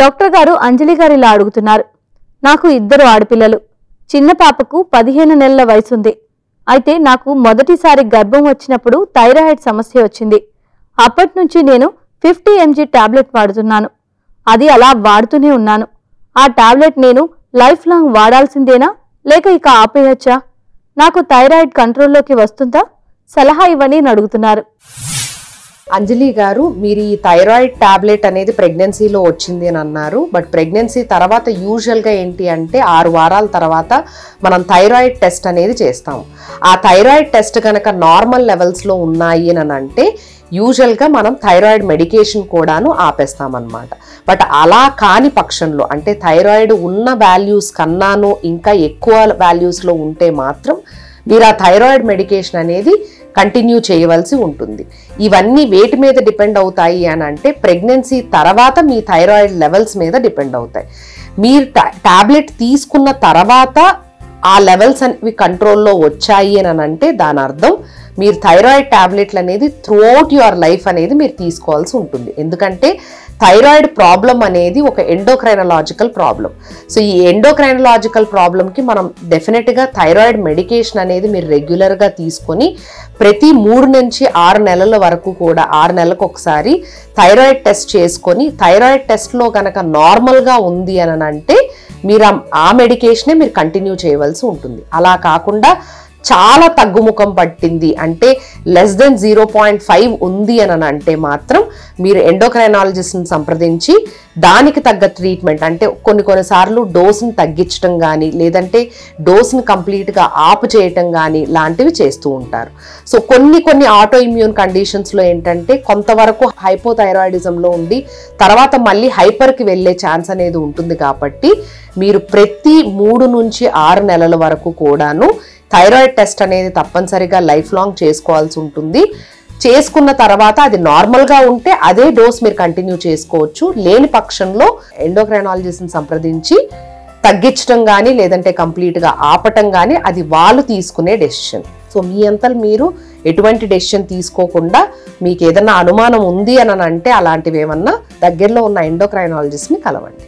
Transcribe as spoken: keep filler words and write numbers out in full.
Doctor గారు అంజలి గారిలా అడుగుతున్నారు. నాకు ఇద్దరు ఆడపిల్లలు. చిన్న పాపకు పదిహేను నెలల వయసు ఉంది. అయితే నాకు మొదటిసారి గర్భం వచ్చినప్పుడు థైరాయిడ్ సమస్య వచ్చింది. అప్పటి నుంచి నేను పది ఎంజీ టాబ్లెట్ వాడుతున్నాను. అది అలా వాడుతూనే ఉన్నాను. ఆ టాబ్లెట్ నేను లైఫ్ లాంగ్ వాడాల్సిందేనా లేక ఇక ఆపేయచ్చా? నాకు థైరాయిడ్ కంట్రోల్లోకి వస్తుందా? సలహా ఇవ్వని అడుగుతున్నారు. అంజలి గారు, మీరు ఈ థైరాయిడ్ టాబ్లెట్ అనేది ప్రెగ్నెన్సీలో వచ్చింది అని అన్నారు. బట్ ప్రెగ్నెన్సీ తర్వాత యూజువల్గా ఏంటి అంటే ఆరు వారాల తర్వాత మనం థైరాయిడ్ టెస్ట్ అనేది చేస్తాం. ఆ థైరాయిడ్ టెస్ట్ కనుక నార్మల్ లెవెల్స్లో ఉన్నాయి అని అంటే యూజువల్గా మనం థైరాయిడ్ మెడికేషన్ కూడాను ఆపేస్తామన్నమాట. బట్ అలా కాని పక్షంలో, అంటే థైరాయిడ్ ఉన్న వాల్యూస్ కన్నాను ఇంకా ఎక్కువ వాల్యూస్లో ఉంటే మాత్రం మీరు ఆ థైరాయిడ్ మెడికేషన్ అనేది కంటిన్యూ చేయవలసి ఉంటుంది. ఇవన్నీ వేటి మీద డిపెండ్ అవుతాయి అని అంటే ప్రెగ్నెన్సీ తర్వాత మీ థైరాయిడ్ లెవెల్స్ మీద డిపెండ్ అవుతాయి. మీరు టాబ్లెట్ తీసుకున్న తర్వాత ఆ లెవెల్స్ అనేవి కంట్రోల్లో వచ్చాయి అని అంటే దాని అర్థం మీరు థైరాయిడ్ టాబ్లెట్లు అనేది త్రూఅవుట్ యువర్ లైఫ్ అనేది మీరు తీసుకోవాల్సి ఉంటుంది. ఎందుకంటే థైరాయిడ్ ప్రాబ్లం అనేది ఒక ఎండోక్రైనలాజికల్ ప్రాబ్లం. సో ఈ ఎండోక్రైనలాజికల్ ప్రాబ్లంకి మనం డెఫినెట్గా థైరాయిడ్ మెడికేషన్ అనేది మీరు రెగ్యులర్గా తీసుకొని ప్రతి మూడు నుంచి ఆరు నెలల వరకు కూడా ఆరు నెలలకు ఒకసారి థైరాయిడ్ టెస్ట్ చేసుకొని థైరాయిడ్ టెస్ట్లో కనుక నార్మల్గా ఉంది అని అంటే మీరు ఆ మెడికేషనే మీరు కంటిన్యూ చేయవలసి ఉంటుంది. అలా కాకుండా చాలా తగ్గుముఖం పట్టింది అంటే less than zero point five ఉంది అని అంటే మాత్రం మీరు ఎండోక్రైనాలజిస్ట్ని సంప్రదించి దానికి తగ్గ ట్రీట్మెంట్, అంటే కొన్ని కొన్నిసార్లు డోస్ని తగ్గించడం కానీ లేదంటే డోస్ని కంప్లీట్గా ఆపు చేయటం కానీ లాంటివి చేస్తూ ఉంటారు. సో కొన్ని కొన్ని ఆటో ఇమ్యూన్ కండిషన్స్లో ఏంటంటే కొంతవరకు హైపోథైరాయిడిజంలో ఉండి తర్వాత మళ్ళీ హైపర్కి వెళ్ళే ఛాన్స్ అనేది ఉంటుంది. కాబట్టి మీరు ప్రతి మూడు నుంచి ఆరు నెలల వరకు కూడాను థైరాయిడ్ టెస్ట్ అనేది తప్పనిసరిగా లైఫ్ లాంగ్ చేసుకోవాల్సి ఉంటుంది. చేసుకున్న తర్వాత అది నార్మల్గా ఉంటే అదే డోస్ మీరు కంటిన్యూ చేసుకోవచ్చు. లేని పక్షంలో ఎండోక్రైనాలజిస్ట్ని సంప్రదించి తగ్గించడం కానీ లేదంటే కంప్లీట్గా ఆపటం కానీ అది వాళ్ళు తీసుకునే డెసిషన్. సో మీ అంతా మీరు ఎటువంటి డెసిషన్ తీసుకోకుండా మీకు ఏదైనా అనుమానం ఉంది అని అంటే అలాంటివి ఏమన్నా దగ్గరలో ఉన్న ఎండోక్రైనాలజిస్ట్ని కలవండి.